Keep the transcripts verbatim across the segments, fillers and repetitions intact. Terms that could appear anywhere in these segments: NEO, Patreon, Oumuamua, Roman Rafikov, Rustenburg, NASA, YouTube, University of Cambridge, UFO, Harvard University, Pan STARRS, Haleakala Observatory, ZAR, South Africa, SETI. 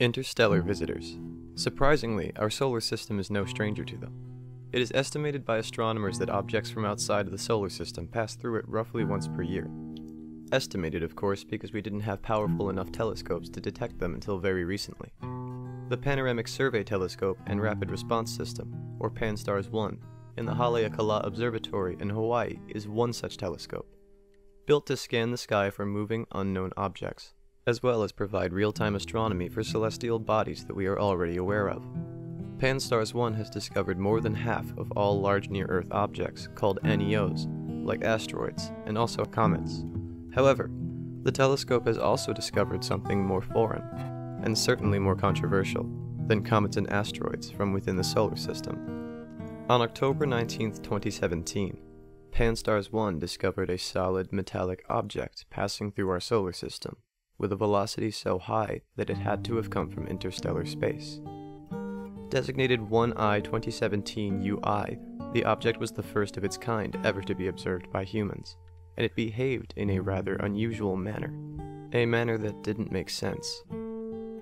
Interstellar visitors. Surprisingly, our solar system is no stranger to them. It is estimated by astronomers that objects from outside of the solar system pass through it roughly once per year. Estimated, of course, because we didn't have powerful enough telescopes to detect them until very recently. The Panoramic Survey Telescope and Rapid Response System, or Pan STARRS one, in the Haleakala Observatory in Hawaii is one such telescope, built to scan the sky for moving unknown objects, as well as provide real-time astronomy for celestial bodies that we are already aware of. Pan STARRS one has discovered more than half of all large near-Earth objects, called N E Os, like asteroids, and also comets. However, the telescope has also discovered something more foreign, and certainly more controversial, than comets and asteroids from within the solar system. On October nineteenth, twenty seventeen, Pan STARRS one discovered a solid metallic object passing through our solar system, with a velocity so high that it had to have come from interstellar space. Designated one I twenty seventeen U I, the object was the first of its kind ever to be observed by humans, and it behaved in a rather unusual manner, a manner that didn't make sense.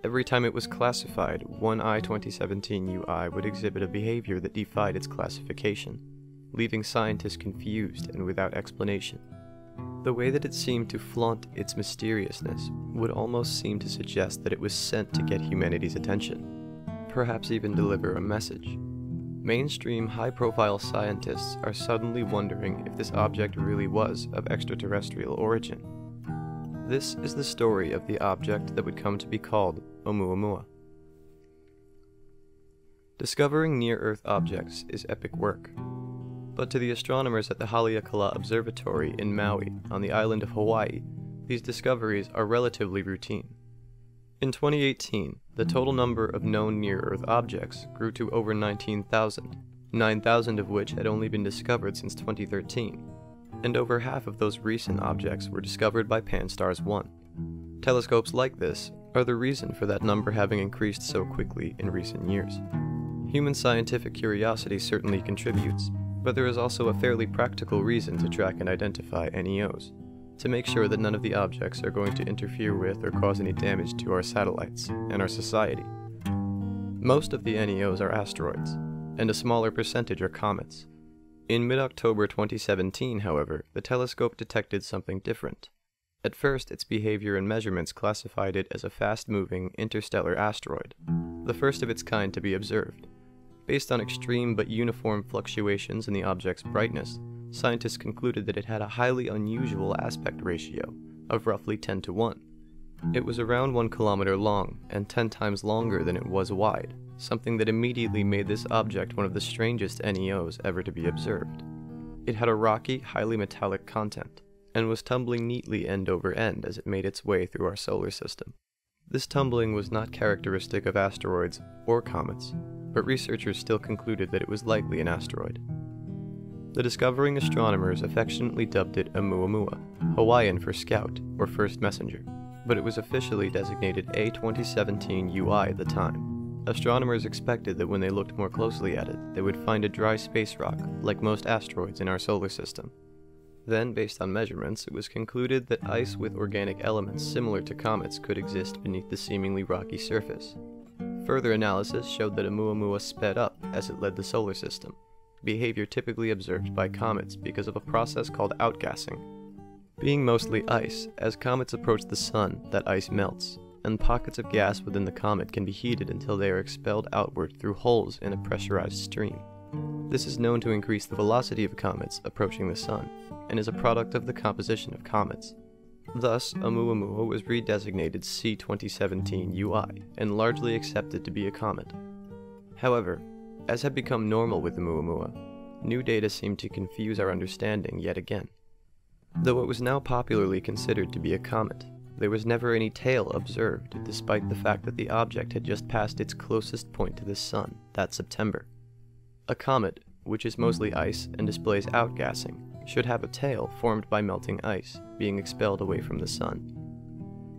Every time it was classified, one I twenty seventeen U I would exhibit a behavior that defied its classification, leaving scientists confused and without explanation. The way that it seemed to flaunt its mysteriousness would almost seem to suggest that it was sent to get humanity's attention, perhaps even deliver a message. Mainstream high-profile scientists are suddenly wondering if this object really was of extraterrestrial origin. This is the story of the object that would come to be called Oumuamua. Discovering near-Earth objects is epic work. But to the astronomers at the Haleakala Observatory in Maui, on the island of Hawaii, these discoveries are relatively routine. In twenty eighteen, the total number of known near-Earth objects grew to over nineteen thousand, nine thousand of which had only been discovered since twenty thirteen, and over half of those recent objects were discovered by Pan STARRS one. Telescopes like this are the reason for that number having increased so quickly in recent years. Human scientific curiosity certainly contributes, but there is also a fairly practical reason to track and identify N E Os, to make sure that none of the objects are going to interfere with or cause any damage to our satellites and our society. Most of the N E Os are asteroids, and a smaller percentage are comets. In mid-October twenty seventeen, however, the telescope detected something different. At first, its behavior and measurements classified it as a fast-moving, interstellar asteroid, the first of its kind to be observed. Based on extreme but uniform fluctuations in the object's brightness, scientists concluded that it had a highly unusual aspect ratio of roughly ten to one. It was around one kilometer long and ten times longer than it was wide, something that immediately made this object one of the strangest N E Os ever to be observed. It had a rocky, highly metallic content, and was tumbling neatly end over end as it made its way through our solar system. This tumbling was not characteristic of asteroids or comets, but researchers still concluded that it was likely an asteroid. The discovering astronomers affectionately dubbed it Oumuamua, Hawaiian for scout or first messenger, but it was officially designated A twenty seventeen U I at the time. Astronomers expected that when they looked more closely at it, they would find a dry space rock, like most asteroids in our solar system. Then, based on measurements, it was concluded that ice with organic elements similar to comets could exist beneath the seemingly rocky surface. Further analysis showed that Oumuamua sped up as it led the solar system, behavior typically observed by comets because of a process called outgassing. Being mostly ice, as comets approach the sun, that ice melts, and pockets of gas within the comet can be heated until they are expelled outward through holes in a pressurized stream. This is known to increase the velocity of comets approaching the sun, and is a product of the composition of comets. Thus, Oumuamua was redesignated C twenty seventeen U I and largely accepted to be a comet. However, as had become normal with Oumuamua, new data seemed to confuse our understanding yet again. Though it was now popularly considered to be a comet, there was never any tail observed, despite the fact that the object had just passed its closest point to the sun that September. A comet, which is mostly ice and displays outgassing, should have a tail formed by melting ice being expelled away from the sun.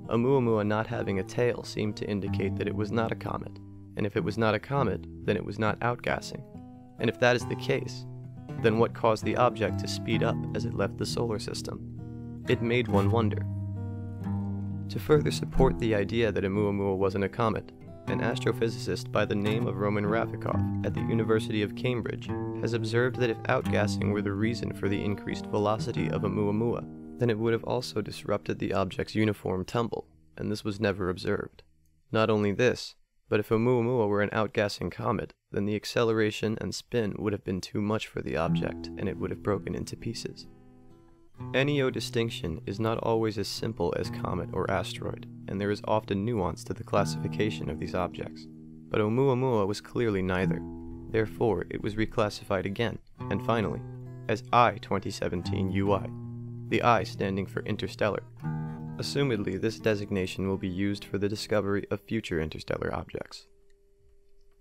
Oumuamua not having a tail seemed to indicate that it was not a comet, and if it was not a comet, then it was not outgassing. And if that is the case, then what caused the object to speed up as it left the solar system? It made one wonder. To further support the idea that Oumuamua wasn't a comet, An astrophysicist by the name of Roman Rafikov at the University of Cambridge has observed that if outgassing were the reason for the increased velocity of Oumuamua, then it would have also disrupted the object's uniform tumble, and this was never observed. Not only this, but if Oumuamua were an outgassing comet, then the acceleration and spin would have been too much for the object, and it would have broken into pieces. N E O distinction is not always as simple as comet or asteroid, and there is often nuance to the classification of these objects. But Oumuamua was clearly neither. Therefore, it was reclassified again, and finally, as I twenty seventeen U I, the I standing for interstellar. Assumedly, this designation will be used for the discovery of future interstellar objects.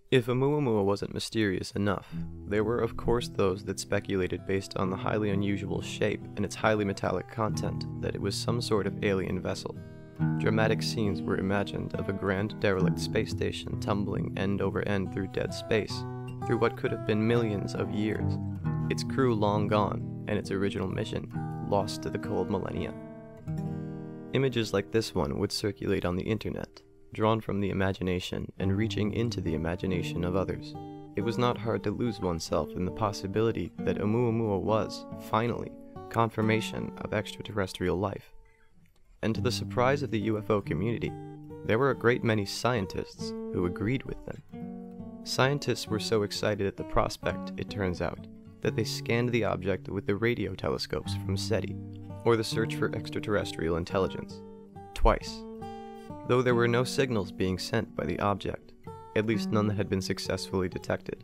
If Oumuamua wasn't mysterious enough, there were of course those that speculated based on the highly unusual shape and its highly metallic content that it was some sort of alien vessel. Dramatic scenes were imagined of a grand derelict space station tumbling end over end through dead space, through what could have been millions of years, its crew long gone, and its original mission lost to the cold millennia. Images like this one would circulate on the internet, drawn from the imagination and reaching into the imagination of others. It was not hard to lose oneself in the possibility that Oumuamua was, finally, confirmation of extraterrestrial life. And to the surprise of the U F O community, there were a great many scientists who agreed with them. Scientists were so excited at the prospect, it turns out, that they scanned the object with the radio telescopes from SETI, or the search for extraterrestrial intelligence, twice. Though there were no signals being sent by the object, at least none that had been successfully detected.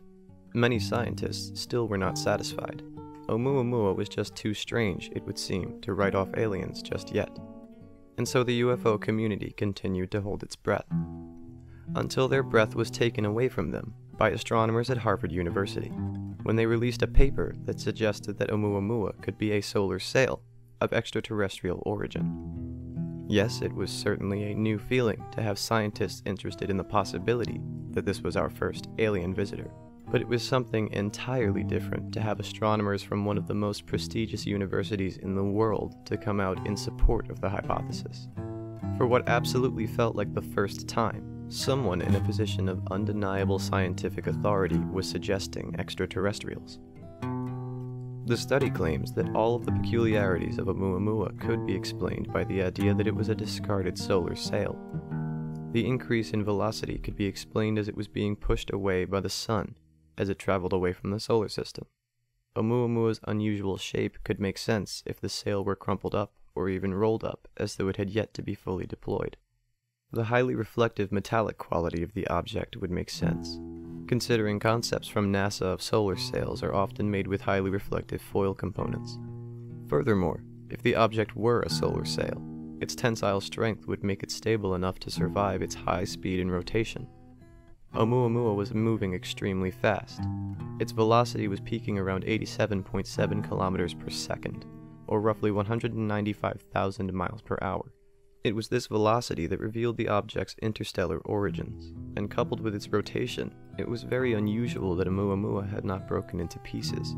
Many scientists still were not satisfied. Oumuamua was just too strange, it would seem, to write off aliens just yet. And so the U F O community continued to hold its breath, until their breath was taken away from them by astronomers at Harvard University, when they released a paper that suggested that Oumuamua could be a solar sail of extraterrestrial origin. Yes, it was certainly a new feeling to have scientists interested in the possibility that this was our first alien visitor, but it was something entirely different to have astronomers from one of the most prestigious universities in the world to come out in support of the hypothesis. For what absolutely felt like the first time, someone in a position of undeniable scientific authority was suggesting extraterrestrials. The study claims that all of the peculiarities of Oumuamua could be explained by the idea that it was a discarded solar sail. The increase in velocity could be explained as it was being pushed away by the sun as it traveled away from the solar system. Oumuamua's unusual shape could make sense if the sail were crumpled up or even rolled up as though it had yet to be fully deployed. The highly reflective metallic quality of the object would make sense, considering concepts from NASA of solar sails are often made with highly reflective foil components. Furthermore, if the object were a solar sail, its tensile strength would make it stable enough to survive its high speed and rotation. Oumuamua was moving extremely fast. Its velocity was peaking around eighty-seven point seven kilometers per second, or roughly one hundred ninety-five thousand miles per hour. It was this velocity that revealed the object's interstellar origins, and coupled with its rotation, it was very unusual that Oumuamua had not broken into pieces,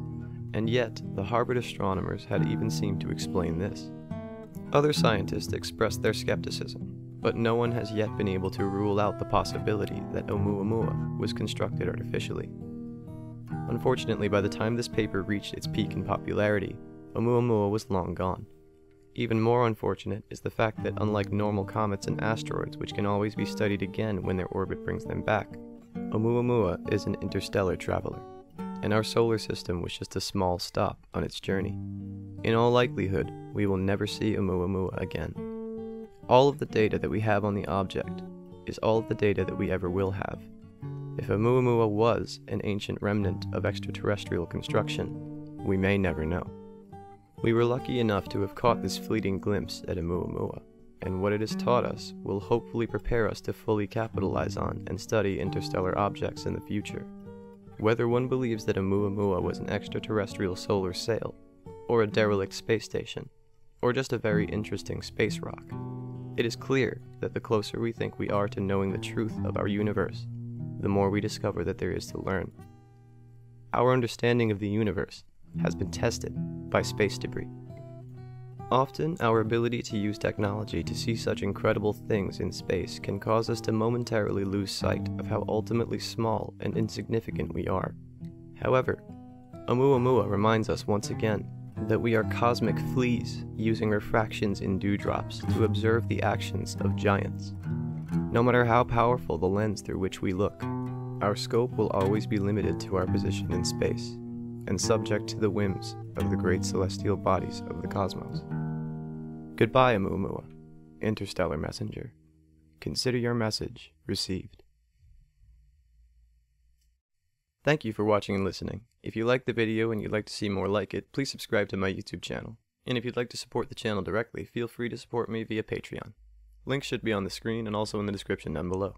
and yet the Harvard astronomers had even seemed to explain this. Other scientists expressed their skepticism, but no one has yet been able to rule out the possibility that Oumuamua was constructed artificially. Unfortunately, by the time this paper reached its peak in popularity, Oumuamua was long gone. Even more unfortunate is the fact that unlike normal comets and asteroids, which can always be studied again when their orbit brings them back, Oumuamua is an interstellar traveler, and our solar system was just a small stop on its journey. In all likelihood, we will never see Oumuamua again. All of the data that we have on the object is all of the data that we ever will have. If Oumuamua was an ancient remnant of extraterrestrial construction, we may never know. We were lucky enough to have caught this fleeting glimpse at Oumuamua, and what it has taught us will hopefully prepare us to fully capitalize on and study interstellar objects in the future. Whether one believes that Oumuamua was an extraterrestrial solar sail, or a derelict space station, or just a very interesting space rock, it is clear that the closer we think we are to knowing the truth of our universe, the more we discover that there is to learn. Our understanding of the universe has been tested by space debris. Often, our ability to use technology to see such incredible things in space can cause us to momentarily lose sight of how ultimately small and insignificant we are. However, Oumuamua reminds us once again that we are cosmic fleas using refractions in dewdrops to observe the actions of giants. No matter how powerful the lens through which we look, our scope will always be limited to our position in space, and subject to the whims of the great celestial bodies of the cosmos. Goodbye, Oumuamua, interstellar messenger. Consider your message received. Thank you for watching and listening. If you liked the video and you'd like to see more like it, please subscribe to my YouTube channel. And if you'd like to support the channel directly, feel free to support me via Patreon. Links should be on the screen and also in the description down below.